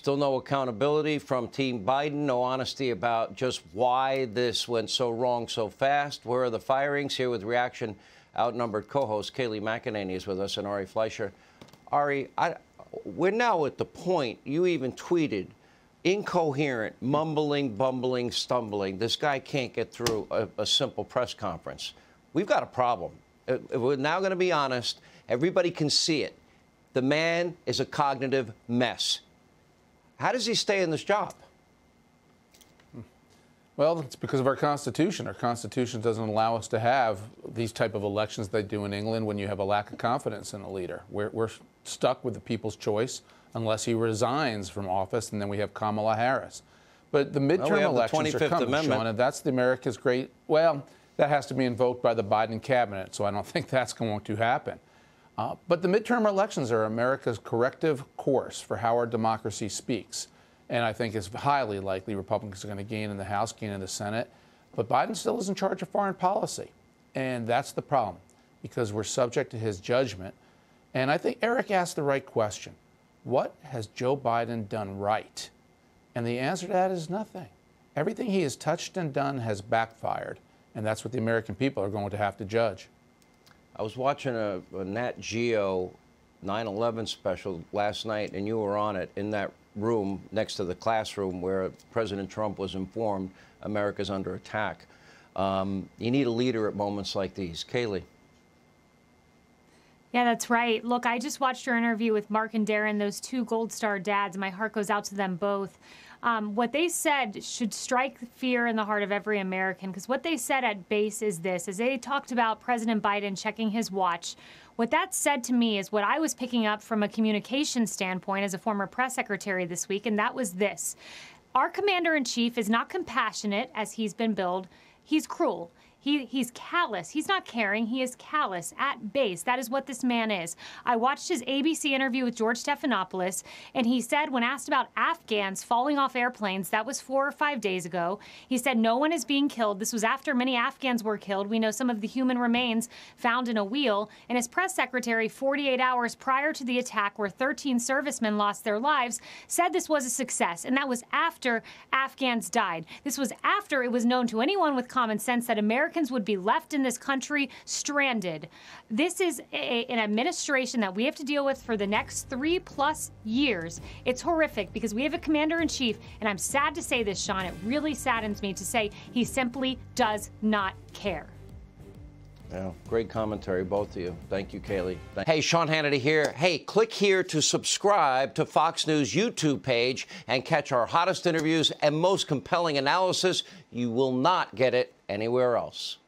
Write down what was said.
Still no accountability from Team Biden, no honesty about just why this went so wrong so fast. Where are the firings? Here with Reaction Outnumbered co-host Kayleigh McEnany is with us, and Ari Fleischer. Ari, we're now at the point, you even tweeted, incoherent, mumbling, bumbling, stumbling. This guy can't get through a simple press conference. We've got a problem. We're now going to be honest. Everybody can see it. The man is a cognitive mess. How does he stay in this job? Well, it's because of our Constitution. Our Constitution doesn't allow us to have these type of elections they do in England when you have a lack of confidence in a leader. We're stuck with the people's choice unless he resigns from office, and then we have Kamala Harris. But the midterm elections are coming, Sean, and that's America's great... Well, that has to be invoked by the Biden cabinet, so I don't think that's going to happen. But the midterm elections are America's corrective course for how our democracy speaks. And I think it's highly likely Republicans are going to gain in the House, gain in the Senate. But Biden still is in charge of foreign policy. And that's the problem, because we're subject to his judgment. And I think Eric asked the right question. What has Joe Biden done right? And the answer to that is nothing. Everything he has touched and done has backfired. And that's what the American people are going to have to judge. I was watching a Nat Geo 9/11 special last night, and you were on it in that room next to the classroom where President Trump was informed America's under attack. You need a leader at moments like these. Kayleigh. Yeah, that's right. Look, I just watched your interview with Mark and Darren, those two Gold Star dads. My heart goes out to them both. What they said should strike fear in the heart of every American, because what they said at base is this, as they talked about President Biden checking his watch. What that said to me is what I was picking up from a communication standpoint as a former press secretary this week, and that was this. Our commander-in-chief is not compassionate, as he's been billed. He's cruel. He's callous. He's not caring. He is callous at base. That is what this man is. I watched his ABC interview with George Stephanopoulos, and he said when asked about Afghans falling off airplanes, that was 4 or 5 days ago, he said no one is being killed. This was after many Afghans were killed. We know some of the human remains found in a wheel. And his press secretary, 48 hours prior to the attack where 13 servicemen lost their lives, said this was a success. And that was after Afghans died. This was after it was known to anyone with common sense that Americans would be left in this country stranded. This is an administration that we have to deal with for the next 3+ years. It's horrific because we have a commander-in-chief, and I'm sad to say this, Sean, it really saddens me to say he simply does not care. Yeah, great commentary, both of you. Thank you, Kayleigh. Hey, Sean Hannity here. Hey, click here to subscribe to Fox News YouTube page and catch our hottest interviews and most compelling analysis. You will not get it anywhere else.